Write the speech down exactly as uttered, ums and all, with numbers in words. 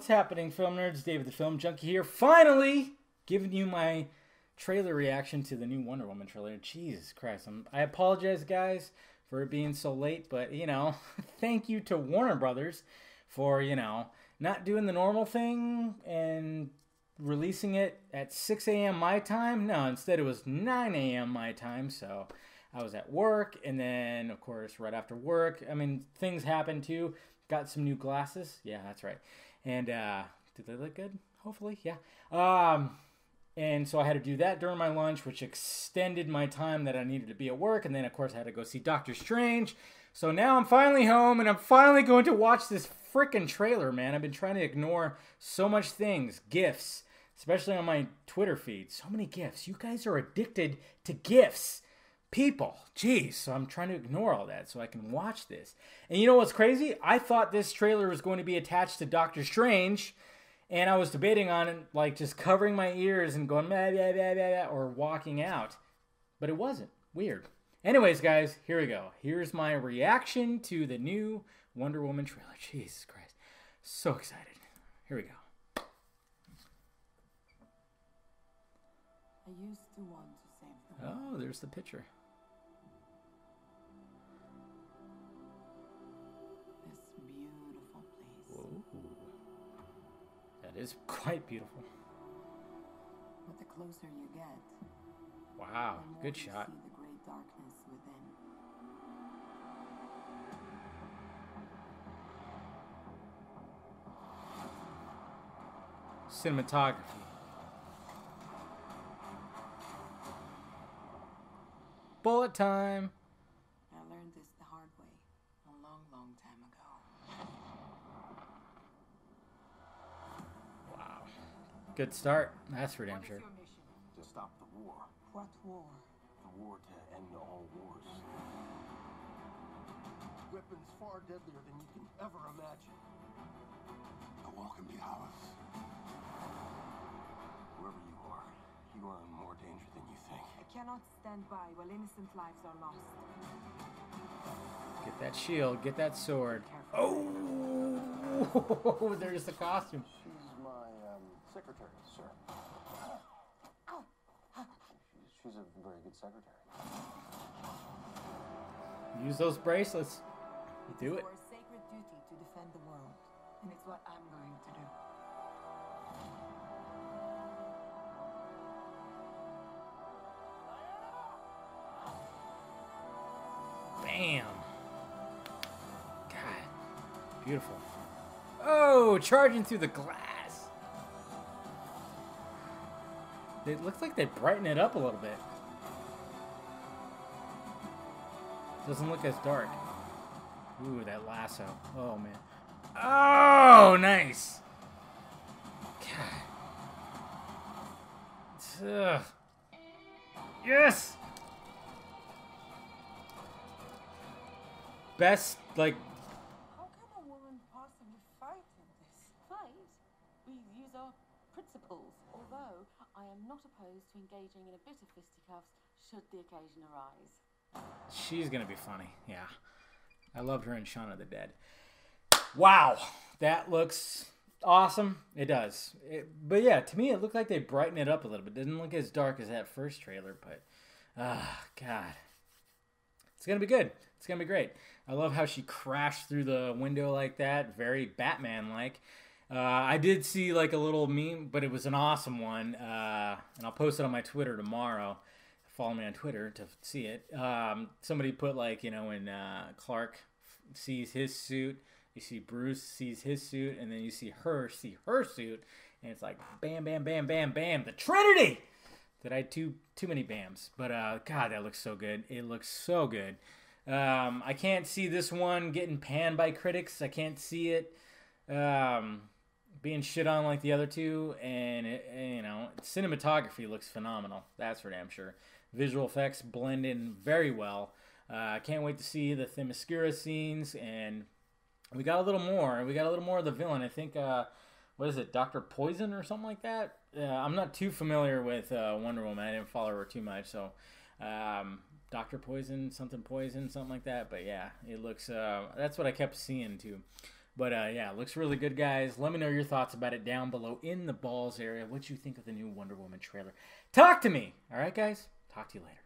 What's happening, film nerds? David the Film Junkie here, finally giving you my trailer reaction to the new Wonder Woman trailer. Jesus Christ, I'm, I apologize, guys, for it being so late, but, you know, thank you to Warner Brothers for, you know, not doing the normal thing and releasing it at six A M my time. No, instead it was nine A M my time, so I was at work, and then, of course, right after work, I mean, things happened, too. Got some new glasses. Yeah, that's right. And uh, did they look good? Hopefully, yeah. Um, and so I had to do that during my lunch, which extended my time that I needed to be at work. And then, of course, I had to go see Doctor Strange. So now I'm finally home, and I'm finally going to watch this freaking trailer, man. I've been trying to ignore so much things. GIFs, especially on my Twitter feed. So many GIFs. You guys are addicted to GIFs. People, geez, so I'm trying to ignore all that so I can watch this. And you know what's crazy? I thought this trailer was going to be attached to Doctor Strange, and I was debating on it, like just covering my ears and going, blah, blah, blah, blah, or walking out. But it wasn't. Weird. Anyways, guys, here we go. Here's my reaction to the new Wonder Woman trailer. Jesus Christ. So excited. Here we go. I used to want to save them. Oh, there's the picture. Is quite beautiful. But the closer you get, wow, good shot. See the great darkness within. Cinematography. Bullet time. I learned this the hard way a long, long time ago. Good start. That's for damn sure. To stop the war. What war? The war to end all wars. Weapons far deadlier than you can ever imagine. The wall can be ours. Wherever you are, you are in more danger than you think. I cannot stand by while innocent lives are lost. Get that shield. Get that sword. Oh, there's the costume. Secretary, sir. She's a very good secretary. Use those bracelets. Do it. It's your sacred duty to defend the world, and it's what I'm going to do. Bam. God, beautiful. Oh, charging through the glass. It looks like they brighten it up a little bit. Doesn't look as dark. Ooh, that lasso. Oh, man. Oh, nice. God. Ugh. Yes! Best, like... How can a woman possibly fight in this? Fight? We use our principles, although... I am not opposed to engaging in a bit of fisticuffs should the occasion arise. She's going to be funny. Yeah. I loved her in Shaun of the Dead. Wow. That looks awesome. It does. It, but yeah, to me, it looked like they brightened it up a little bit. It didn't look as dark as that first trailer, but ah, oh, God. It's going to be good. It's going to be great. I love how she crashed through the window like that. Very Batman-like. Uh, I did see like a little meme, but it was an awesome one, uh, and I'll post it on my Twitter tomorrow. Follow me on Twitter to see it. Um, somebody put like, you know, when uh, Clark sees his suit, you see Bruce sees his suit, and then you see her see her suit, and it's like bam, bam, bam, bam, bam, the Trinity! Did I too too many bams? But uh, God, that looks so good. It looks so good. Um, I can't see this one getting panned by critics. I can't see it. Um, Being shit on like the other two, and, it, and you know, cinematography looks phenomenal. That's for damn sure. Visual effects blend in very well. I uh, can't wait to see the Themyscira scenes, and we got a little more. We got a little more of the villain. I think, uh, what is it, Doctor Poison or something like that? Uh, I'm not too familiar with uh, Wonder Woman. I didn't follow her too much, so um, Doctor Poison, something Poison, something like that. But yeah, it looks. Uh, that's what I kept seeing too. But uh, yeah, it looks really good, guys. Let me know your thoughts about it down below in the balls area. What you think of the new Wonder Woman trailer. Talk to me. All right, guys? Talk to you later.